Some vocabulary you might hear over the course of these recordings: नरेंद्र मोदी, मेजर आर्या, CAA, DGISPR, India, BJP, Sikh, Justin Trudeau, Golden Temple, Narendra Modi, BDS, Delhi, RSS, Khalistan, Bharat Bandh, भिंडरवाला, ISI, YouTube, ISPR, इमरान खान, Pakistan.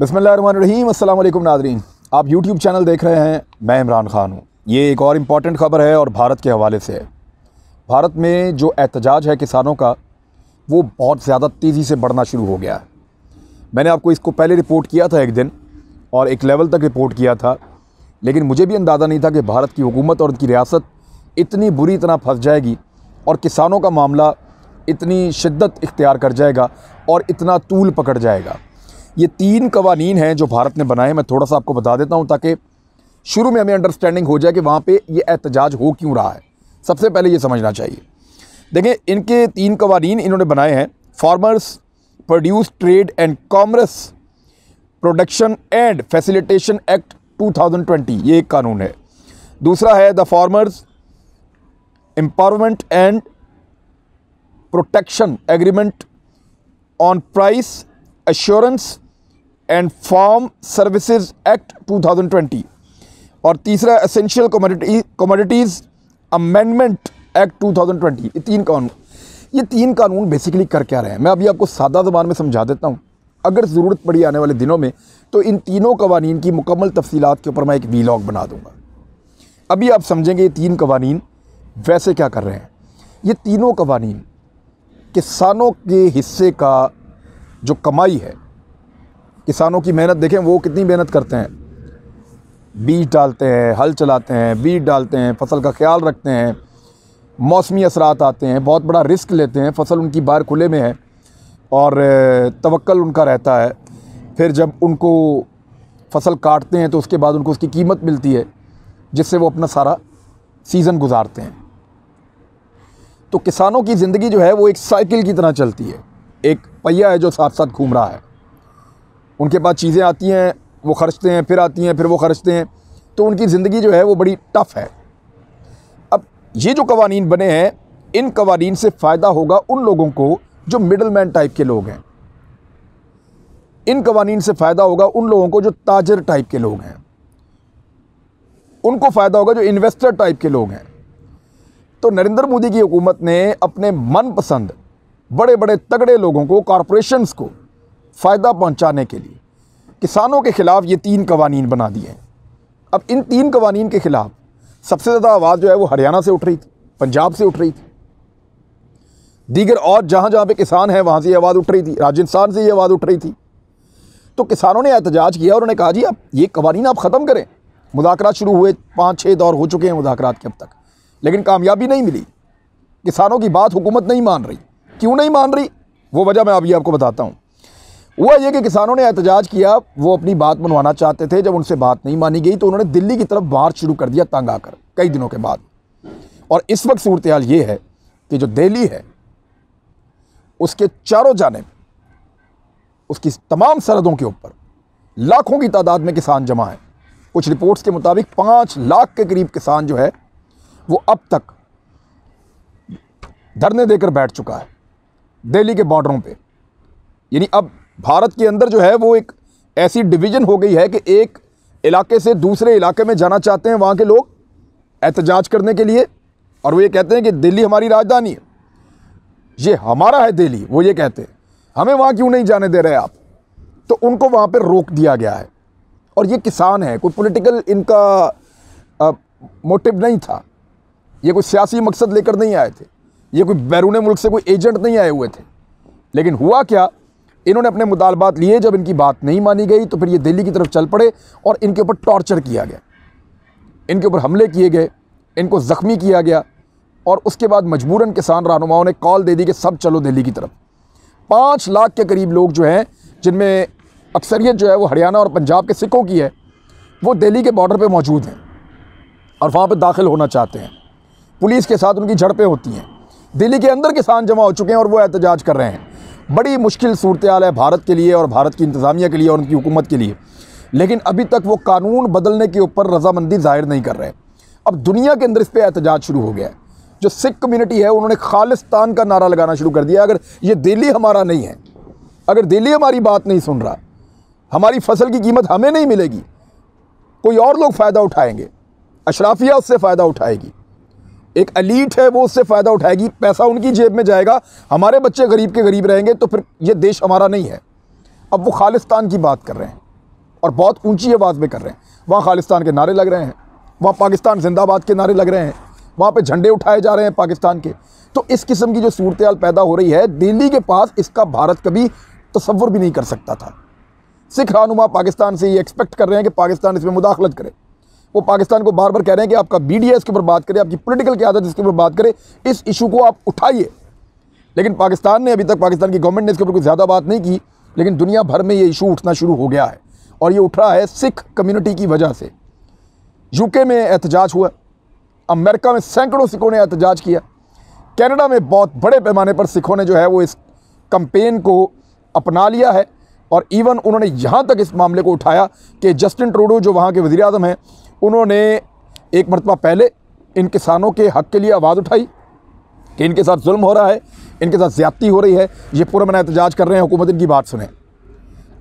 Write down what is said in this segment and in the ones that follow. बिस्मिल्लाहिर्रहमानिर्रहीम। अस्सलाम वालेकुम नाज़रीन, आप YouTube चैनल देख रहे हैं, मैं इमरान खान हूँ। ये एक और इम्पॉर्टेंट ख़बर है और भारत के हवाले से है। भारत में जो एहतजाज है किसानों का, वो बहुत ज़्यादा तेज़ी से बढ़ना शुरू हो गया है। मैंने आपको इसको पहले रिपोर्ट किया था एक दिन और एक लेवल तक रिपोर्ट किया था, लेकिन मुझे भी अंदाज़ा नहीं था कि भारत की हुकूमत और उनकी रियासत इतनी बुरी तरह फंस जाएगी और किसानों का मामला इतनी शिद्दत इख्तियार कर जाएगा और इतना तूल पकड़ जाएगा। ये तीन कवानीन हैं जो भारत ने बनाए। मैं थोड़ा सा आपको बता देता हूँ ताकि शुरू में हमें अंडरस्टैंडिंग हो जाए कि वहाँ पे ये एहतजाज हो क्यों रहा है। सबसे पहले ये समझना चाहिए, देखें इनके तीन कवानीन इन्होंने बनाए हैं: farmers, produce trade and commerce production and facilitation act 2020, ये एक कानून है। दूसरा है the farmers empowerment and protection agreement on price assurance and farm services act 2020, और तीसरा एसेंशियल कमोडिटीज़ अमेंडमेंट एक्ट 2020। ये तीन कानून बेसिकली कर क्या रहे हैं, मैं अभी आपको सादा ज़बान में समझा देता हूँ। अगर ज़रूरत पड़ी आने वाले दिनों में तो इन तीनों कवानीन की मुकम्मल तफसीलात के ऊपर मैं एक वीलॉग बना दूँगा। अभी आप समझेंगे ये तीन कवानीन वैसे क्या कर रहे हैं। ये तीनों कवानीन किसानों के हिस्से का जो कमाई है, किसानों की मेहनत, देखें वो कितनी मेहनत करते हैं, बीज डालते हैं, हल चलाते हैं, बीज डालते हैं, फसल का ख्याल रखते हैं, मौसमी असरात आते हैं, बहुत बड़ा रिस्क लेते हैं, फसल उनकी बाहर खुले में है और तवक्कल उनका रहता है। फिर जब उनको फसल काटते हैं तो उसके बाद उनको उसकी कीमत मिलती है जिससे वो अपना सारा सीज़न गुजारते हैं। तो किसानों की ज़िंदगी जो है वो एक साइकिल की तरह चलती है, एक पहिया है जो साथ साथ घूम रहा है। उनके पास चीज़ें आती हैं, वो खर्चते हैं, फिर आती हैं, फिर वो खर्चते हैं, तो उनकी ज़िंदगी जो है वो बड़ी टफ़ है। अब ये जो कवानीन बने हैं, इन कवानीन से फ़ायदा होगा उन लोगों को जो मिडल मैन टाइप के लोग हैं। इन कवानीन से फ़ायदा होगा उन लोगों को जो ताजर टाइप के लोग हैं, उनको फ़ायदा होगा जो इन्वेस्टर टाइप के लोग हैं। तो नरेंद्र मोदी की हुकूमत ने अपने मनपसंद बड़े बड़े तगड़े लोगों को, कॉरपोरेशंस को फ़ायदा पहुंचाने के लिए किसानों के ख़िलाफ़ ये तीन कवानीन बना दिए हैं। अब इन तीन कवानीन के ख़िलाफ़ सबसे ज़्यादा आवाज़ जो है वो हरियाणा से उठ रही थी, पंजाब से उठ रही थी, दीगर और जहाँ जहाँ पे किसान हैं वहाँ से ये आवाज़ उठ रही थी, राजस्थान से ये आवाज़ उठ रही थी। तो किसानों ने एहतजाज किया और उन्होंने कहा जी आप ये कवानीन आप ख़त्म करें। मुज़ाकरात शुरू हुए, 5-6 दौर हो चुके हैं मुज़ाकरात के अब तक, लेकिन कामयाबी नहीं मिली। किसानों की बात हुकूमत नहीं मान रही। क्यों नहीं मान रही, वो वजह मैं अभी आपको बताता हूँ। हुआ ये कि किसानों ने एहतजाज किया, वो अपनी बात मनवाना चाहते थे। जब उनसे बात नहीं मानी गई तो उन्होंने दिल्ली की तरफ मार्च शुरू कर दिया तंग आकर, कई दिनों के बाद। और इस वक्त सूरत हाल ये है कि जो दिल्ली है उसके चारों जानेब, उसकी तमाम सरहदों के ऊपर लाखों की तादाद में किसान जमा हैं। कुछ रिपोर्ट्स के मुताबिक 5 लाख के करीब किसान जो है वो अब तक धरने देकर बैठ चुका है दिल्ली के बॉर्डरों पे। यानी अब भारत के अंदर जो है वो एक ऐसी डिवीज़न हो गई है कि एक इलाके से दूसरे इलाके में जाना चाहते हैं वहाँ के लोग एहतजाज करने के लिए, और वो ये कहते हैं कि दिल्ली हमारी राजधानी है, ये हमारा है दिल्ली, वो ये कहते हैं, हमें वहाँ क्यों नहीं जाने दे रहे आप। तो उनको वहाँ पर रोक दिया गया है। और ये किसान है, कोई पॉलिटिकल इनका मोटिव नहीं था, ये कोई सियासी मकसद लेकर नहीं आए थे, ये कोई बैरून मुल्क से कोई एजेंट नहीं आए हुए थे। लेकिन हुआ क्या, इन्होंने अपने मुतालबात लिए, जब इनकी बात नहीं मानी गई तो फिर ये दिल्ली की तरफ चल पड़े और इनके ऊपर टॉर्चर किया गया, इनके ऊपर हमले किए गए, इनको ज़ख्मी किया गया। और उसके बाद मजबूरन किसान रहनुमाओं ने कॉल दे दी कि सब चलो दिल्ली की तरफ। 5 लाख के करीब लोग जो हैं, जिनमें अक्सरियत जो है वो हरियाणा और पंजाब के सिखों की है, वो दिल्ली के बॉर्डर पर मौजूद हैं और वहाँ पर दाखिल होना चाहते हैं। पुलिस के साथ उनकी झड़पें होती हैं। दिल्ली के अंदर किसान जमा हो चुके हैं और वो एहतजाज कर रहे हैं। बड़ी मुश्किल सूरत हाल है भारत के लिए और भारत की इंतज़ामिया के लिए और उनकी हुकूमत के लिए, लेकिन अभी तक वो कानून बदलने के ऊपर रजामंदी ज़ाहिर नहीं कर रहे। अब दुनिया के अंदर इस पर एहतजाज शुरू हो गया है। जो सिख कम्यूनिटी है उन्होंने खालिस्तान का नारा लगाना शुरू कर दिया। अगर ये दिल्ली हमारा नहीं है, अगर दिल्ली हमारी बात नहीं सुन रहा, हमारी फसल की कीमत हमें नहीं मिलेगी, कोई और लोग फ़ायदा उठाएँगे। अशराफिया उससे फ़ायदा उठाएगी, एक एलीट है वो उससे फ़ायदा उठाएगी, पैसा उनकी जेब में जाएगा, हमारे बच्चे गरीब के गरीब रहेंगे, तो फिर ये देश हमारा नहीं है। अब वो खालिस्तान की बात कर रहे हैं। और बहुत ऊंची आवाज़ में कर रहे हैं। वहाँ खालिस्तान के नारे लग रहे हैं, वहाँ पाकिस्तान जिंदाबाद के नारे लग रहे हैं, वहाँ पे झंडे उठाए जा रहे हैं पाकिस्तान के। तो इस किस्म की जो सूरत पैदा हो रही है दिल्ली के पास, इसका भारत कभी तस्वुर भी नहीं कर सकता था। सिख रहनुमा पाकिस्तान से ये एक्सपेक्ट कर रहे हैं कि पाकिस्तान इसमें मुदाखलत करे। वो पाकिस्तान को बार बार कह रहे हैं कि आपका BDS के ऊपर बात करें, आपकी पॉलिटिकल क़यादत इसके ऊपर बात करें, इस इशू को आप उठाइए। लेकिन पाकिस्तान ने अभी तक, पाकिस्तान की गवर्नमेंट ने इसके ऊपर कोई ज़्यादा बात नहीं की, लेकिन दुनिया भर में ये इशू उठना शुरू हो गया है और ये उठ रहा है सिख कम्युनिटी की वजह से। UK में एहतजाज हुआ, अमेरिका में सैकड़ों सिखों ने एहतजाज किया, कनाडा में बहुत बड़े पैमाने पर सिखों ने जो है वो इस कम्पेन को अपना लिया है। और इवन उन्होंने यहाँ तक इस मामले को उठाया कि जस्टिन ट्रूडो जो वहाँ के वज़ीर-ए-आज़म हैं, उन्होंने एक मरतबा पहले इन किसानों के हक़ के लिए आवाज़ उठाई कि इनके साथ जुल्म हो रहा है, इनके साथ ज़्यादती हो रही है, ये पुरअमन एहतजाज कर रहे हैं, हुकूमत इनकी बात सुने।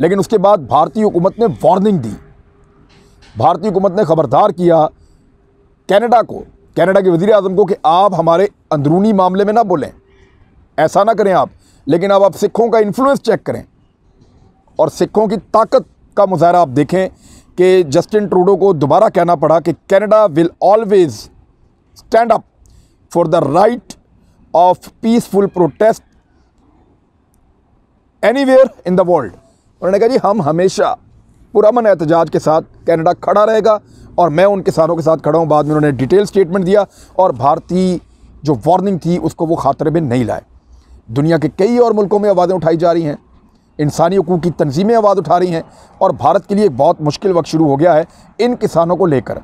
लेकिन उसके बाद भारतीय हुकूमत ने वार्निंग दी, भारतीय हुकूमत ने ख़बरदार किया कनाडा को, कनाडा के वज़ीर-ए-आज़म को कि आप हमारे अंदरूनी मामले में ना बोलें, ऐसा ना करें आप, लेकिन अब आप सिखों का इन्फ्लुएंस चेक करें और सिखों की ताकत का मुजाहरा आप देखें। कि जस्टिन ट्रूडो को दोबारा कहना पड़ा कि Canada will always stand up for the right of peaceful protest anywhere in the world. उन्होंने कहा जी हम हमेशा पुरअमन एहतजाज के साथ कनाडा खड़ा रहेगा और मैं उन किसानों के साथ खड़ा हूँ। बाद में उन्होंने डिटेल स्टेटमेंट दिया और भारतीय जो वार्निंग थी उसको वो खातरे में नहीं लाए। दुनिया के कई और मुल्कों में आवाज़ें उठाई जा रही हैं, इंसानी हकूक़ की तंजीमें आवाज़ उठा रही हैं और भारत के लिए एक बहुत मुश्किल वक्त शुरू हो गया है इन किसानों को लेकर।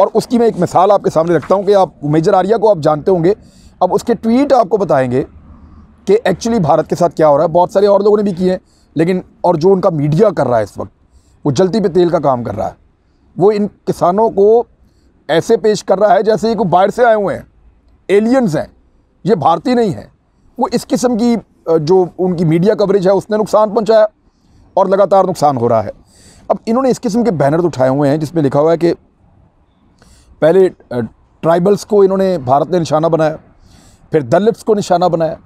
और उसकी मैं एक मिसाल आपके सामने रखता हूं कि आप मेजर आर्या को आप जानते होंगे, अब उसके ट्वीट आपको बताएंगे कि एक्चुअली भारत के साथ क्या हो रहा है। बहुत सारे और लोगों ने भी किए हैं, लेकिन और जो उनका मीडिया कर रहा है इस वक्त, वो जल्दी पे तेल का काम कर रहा है। वो इन किसानों को ऐसे पेश कर रहा है जैसे ये कोई बाहर से आए हुए हैं, एलियंस हैं, ये भारतीय नहीं हैं। वो इस किस्म की जो उनकी मीडिया कवरेज है उसने नुकसान पहुंचाया और लगातार नुकसान हो रहा है। अब इन्होंने इस किस्म के बैनर्स उठाए हुए हैं जिसमें लिखा हुआ है कि पहले ट्राइबल्स को इन्होंने, भारत ने निशाना बनाया, फिर दलित्स को निशाना बनाया,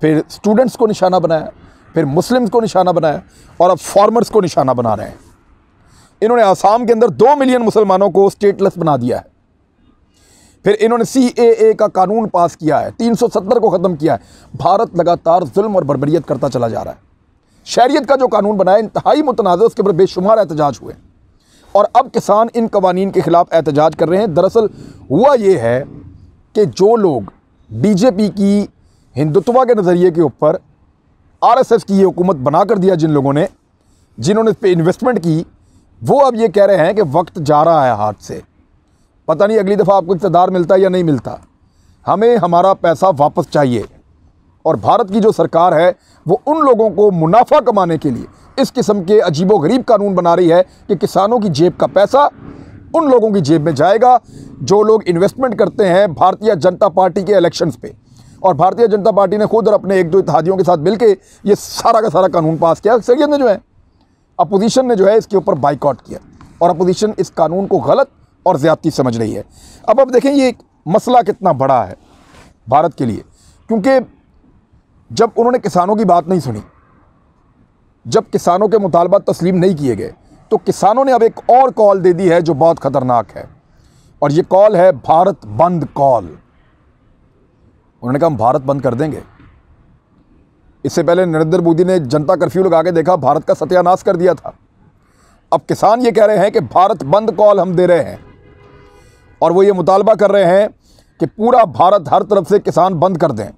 फिर स्टूडेंट्स को निशाना बनाया, फिर मुस्लिम्स को निशाना बनाया और अब फार्मर्स को निशाना बना रहे हैं। इन्होंने आसाम के अंदर 2 मिलियन मुसलमानों को स्टेटलेस बना दिया है। फिर इन्होंने CAA का कानून पास किया है, 370 को ख़त्म किया है। भारत लगातार जुल्म और बर्बरियत करता चला जा रहा है। शहरियत का जो कानून बनाया इंतहाई मुतनाज़ा, उसके ऊपर बेशुमार एहतजाज हुए और अब किसान इन कवानीन के ख़िलाफ़ एहतजाज कर रहे हैं। दरअसल हुआ ये है कि जो लोग BJP की हिंदुत्वा के नज़रिए के ऊपर RSS की ये हुकूमत बना कर दिया, जिन लोगों ने इस पर इन्वेस्टमेंट की, वो अब ये कह रहे हैं कि वक्त जा रहा है हाथ से, पता नहीं अगली दफ़ा आपको इक़्तिदार मिलता है या नहीं मिलता, हमें हमारा पैसा वापस चाहिए। और भारत की जो सरकार है वो उन लोगों को मुनाफा कमाने के लिए इस किस्म के अजीबो गरीब कानून बना रही है कि किसानों की जेब का पैसा उन लोगों की जेब में जाएगा जो लोग इन्वेस्टमेंट करते हैं भारतीय जनता पार्टी के इलेक्शंस पे। और भारतीय जनता पार्टी ने खुद और अपने 1-2 इत्तेहादियों के साथ मिलकर ये सारा का सारा कानून पास किया। अक्सरियत ने जो है, अपोजिशन ने जो है इसके ऊपर बाइकआउट किया और अपोजिशन इस कानून को गलत और ज़्यादती समझ रही है। अब आप देखें ये मसला कितना बड़ा है भारत के लिए, क्योंकि जब उन्होंने किसानों की बात नहीं सुनी, जब किसानों के मुतालबा तस्लीम नहीं किए गए, तो किसानों ने अब एक और कॉल दे दी है जो बहुत ख़तरनाक है और ये कॉल है भारत बंद कॉल। उन्होंने कहा हम भारत बंद कर देंगे। इससे पहले नरेंद्र मोदी ने जनता कर्फ्यू लगा के देखा, भारत का सत्यानाश कर दिया था। अब किसान ये कह रहे हैं कि भारत बंद कॉल हम दे रहे हैं और वो ये मुतालबा कर रहे हैं कि पूरा भारत हर तरफ से किसान बंद कर दें,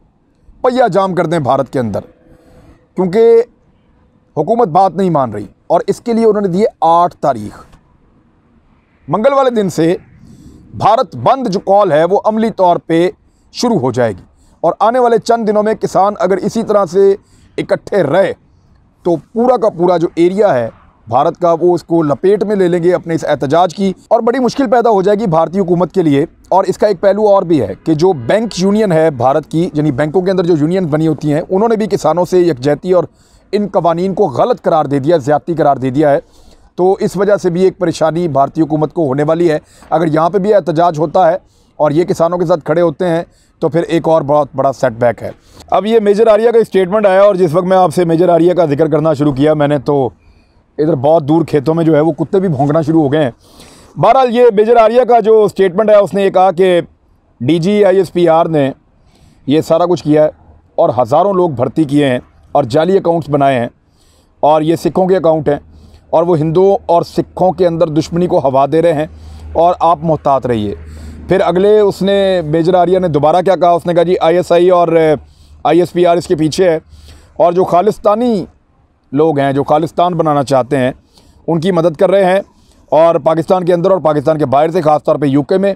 पहिया जाम कर दें भारत के अंदर, क्योंकि हुकूमत बात नहीं मान रही। और इसके लिए उन्होंने दिए 8 तारीख, मंगल वाले दिन से भारत बंद जो कॉल है वो अमली तौर पे शुरू हो जाएगी और आने वाले चंद दिनों में किसान अगर इसी तरह से इकट्ठे रहे तो पूरा का पूरा जो एरिया है भारत का वो उसको लपेट में ले लेंगे अपने इस एहतजाज की और बड़ी मुश्किल पैदा हो जाएगी भारतीय हुकूमत के लिए। और इसका एक पहलू और भी है कि जो बैंक यूनियन है भारत की, यानी बैंकों के अंदर जो यूनियन बनी होती हैं, उन्होंने भी किसानों से यकजहती और इन कवानीन को गलत करार दे दिया, ज़्यादती करार दे दिया है। तो इस वजह से भी एक परेशानी भारतीय हुकूमत को होने वाली है। अगर यहाँ पर भी एहतजाज होता है और ये किसानों के साथ खड़े होते हैं तो फिर एक और बहुत बड़ा सेटबैक है। अब ये मेजर आर्या का स्टेटमेंट आया और जिस वक्त मैं आपसे मेजर आर्या का जिक्र करना शुरू किया मैंने, तो इधर बहुत दूर खेतों में जो है वो कुत्ते भी भौंकना शुरू हो गए हैं। बहरहाल ये मेजर आर्या का जो स्टेटमेंट है उसने ये कहा कि DGISPR ने ये सारा कुछ किया है और हज़ारों लोग भर्ती किए हैं और जाली अकाउंट्स बनाए हैं और ये सिखों के अकाउंट हैं और वो हिंदुओं और सिखों के अंदर दुश्मनी को हवा दे रहे हैं और आप मोहतात रहिए। फिर अगले उसने मेजर आर्या ने दोबारा क्या कहा, उसने कहा जी ISI और ISPR इसके पीछे है और जो खालिस्तानी लोग हैं जो खालिस्तान बनाना चाहते हैं उनकी मदद कर रहे हैं और पाकिस्तान के अंदर और पाकिस्तान के बाहर से ख़ासतौर पे UK में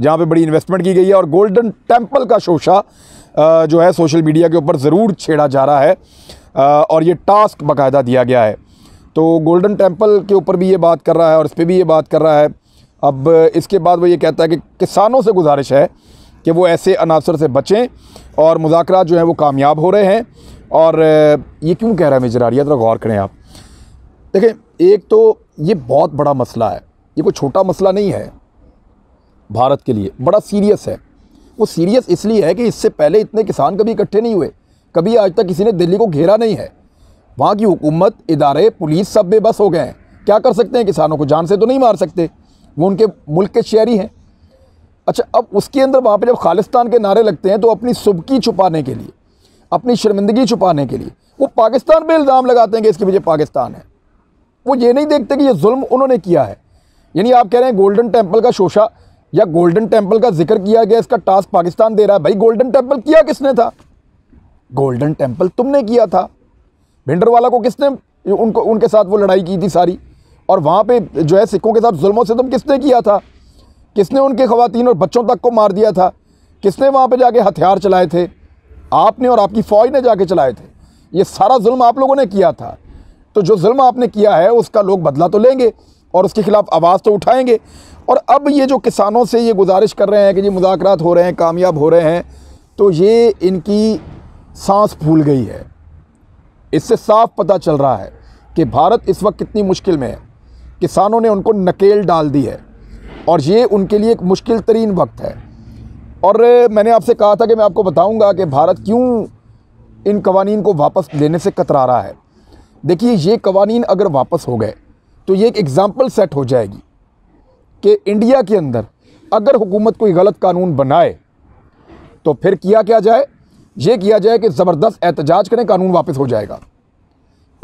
जहाँ पे बड़ी इन्वेस्टमेंट की गई है और गोल्डन टेम्पल का शोशा जो है सोशल मीडिया के ऊपर ज़रूर छेड़ा जा रहा है और ये टास्क बाकायदा दिया गया है। तो गोल्डन टेम्पल के ऊपर भी ये बात कर रहा है और इस पर भी ये बात कर रहा है। अब इसके बाद वो ये कहता है कि किसानों से गुजारिश है कि वो ऐसे अनासर से बचें और मुज़ाकरात जो हैं वो कामयाब हो रहे हैं। और ये क्यों कह रहा है मेजर आर्या, थोड़ा गौर करें आप। देखें, एक तो ये बहुत बड़ा मसला है, ये कोई छोटा मसला नहीं है भारत के लिए, बड़ा सीरियस है। वो सीरियस इसलिए है कि इससे पहले इतने किसान कभी इकट्ठे नहीं हुए, कभी आज तक किसी ने दिल्ली को घेरा नहीं है। वहाँ की हुकूमत, इदारे, पुलिस सब बेबस हो गए हैं। क्या कर सकते हैं, किसानों को जान से तो नहीं मार सकते, वो उनके मुल्क के शहरी हैं। अच्छा, अब उसके अंदर वहाँ पर जब खालिस्तान के नारे लगते हैं तो अपनी सुबकी छुपाने के लिए, अपनी शर्मिंदगी छुपाने के लिए वो पाकिस्तान पे इल्ज़ाम लगाते हैं कि इसके पीछे पाकिस्तान है। वो ये नहीं देखते कि ये जुल्म उन्होंने किया है। यानी आप कह रहे हैं गोल्डन टेम्पल का शोशा या गोल्डन टेम्पल का जिक्र किया गया, इसका टास्क पाकिस्तान दे रहा है। भाई गोल्डन टेम्पल किया किसने था? गोल्डन टेम्पल तुमने किया था। भिंडरवाला को किसने, उनको उनके साथ वो लड़ाई की थी सारी, और वहाँ पर जो है सिखों के साथ जुल्मों से तुम किसने किया था? किसने उनके ख़वातीन और बच्चों तक को मार दिया था? किसने वहाँ पर जाके हथियार चलाए थे? आपने और आपकी फ़ौज ने जाके चलाए थे। ये सारा जुल्म आप लोगों ने किया था। तो जो जुल्म आपने किया है उसका लोग बदला तो लेंगे और उसके ख़िलाफ़ आवाज़ तो उठाएंगे। और अब ये जो किसानों से ये गुजारिश कर रहे हैं कि जी मुज़ाकरात हो रहे हैं, कामयाब हो रहे हैं, तो ये इनकी सांस फूल गई है। इससे साफ पता चल रहा है कि भारत इस वक्त कितनी मुश्किल में है। किसानों ने उनको नकेल डाल दी है और ये उनके लिए एक मुश्किल तरीन वक्त है। और मैंने आपसे कहा था कि मैं आपको बताऊंगा कि भारत क्यों इन कवानीन को वापस लेने से कतरा रहा है। देखिए, ये कवानीन अगर वापस हो गए तो ये एक एग्ज़ाम्पल सेट हो जाएगी कि इंडिया के अंदर अगर हुकूमत कोई गलत कानून बनाए तो फिर क्या जाए, ये किया जाए कि ज़बरदस्त एहतजाज करें, कानून वापस हो जाएगा।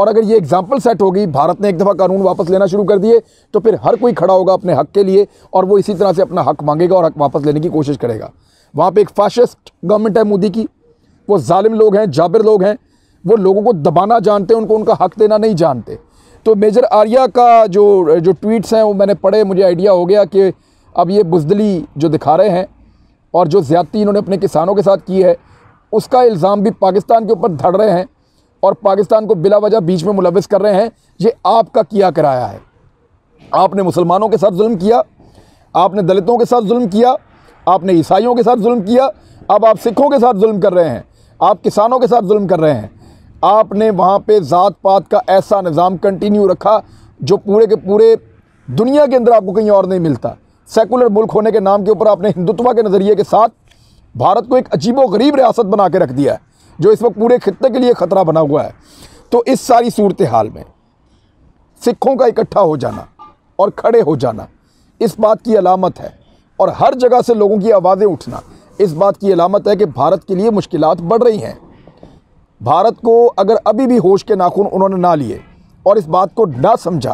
और अगर ये एग्ज़ाम्पल सेट होगी, भारत ने एक दफ़ा कानून वापस लेना शुरू कर दिए तो फिर हर कोई खड़ा होगा अपने हक़ के लिए और वो इसी तरह से अपना हक़ मांगेगा और हक़ वापस लेने की कोशिश करेगा। वहाँ पे एक फाशिस्ट गवर्नमेंट है मोदी की, वो जालिम लोग हैं, जाबिर लोग हैं, वो लोगों को दबाना जानते हैं, उनको उनका हक़ देना नहीं जानते। तो मेजर आर्या का जो ट्वीट्स हैं वो मैंने पढ़े, मुझे आइडिया हो गया कि अब ये बुज़दिली जो दिखा रहे हैं और जो ज़्यादती इन्होंने अपने किसानों के साथ की है उसका इल्ज़ाम भी पाकिस्तान के ऊपर धड़ रहे हैं और पाकिस्तान को बिला वजह बीच में मुलविस कर रहे हैं। ये आपका किया कराया है। आपने मुसलमानों के साथ जुल्म किया, आपने दलितों के साथ जुल्म किया, आपने ईसाइयों के साथ जुल्म किया, अब आप सिखों के साथ जुल्म कर रहे हैं, आप किसानों के साथ जुल्म कर रहे हैं। आपने वहाँ पे ज़ात पात का ऐसा निज़ाम कंटिन्यू रखा जो पूरे के पूरे दुनिया के अंदर आपको कहीं और नहीं मिलता। सेकुलर मुल्क होने के नाम के ऊपर आपने हिंदुत्व के नज़रिए के साथ भारत को एक अजीबोगरीब रियासत बना के रख दिया है जो इस वक्त पूरे खित्ते के लिए ख़तरा बना हुआ है। तो इस सारी सूरत हाल में सिखों का इकट्ठा हो जाना और खड़े हो जाना इस बात की अलामत है और हर जगह से लोगों की आवाज़ें उठना इस बात की अलामत है कि भारत के लिए मुश्किलात बढ़ रही हैं। भारत को अगर अभी भी होश के नाखून उन्होंने ना लिए और इस बात को ना समझा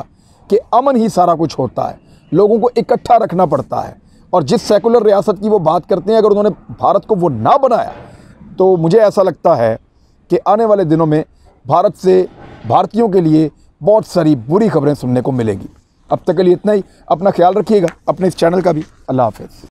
कि अमन ही सारा कुछ होता है, लोगों को इकट्ठा रखना पड़ता है, और जिस सेकुलर रियासत की वो बात करते हैं अगर उन्होंने भारत को वो ना बनाया तो मुझे ऐसा लगता है कि आने वाले दिनों में भारत से भारतीयों के लिए बहुत सारी बुरी खबरें सुनने को मिलेंगी। अब तक के लिए इतना ही। अपना ख्याल रखिएगा, अपने इस चैनल का भी। अल्लाह हाफ़िज़।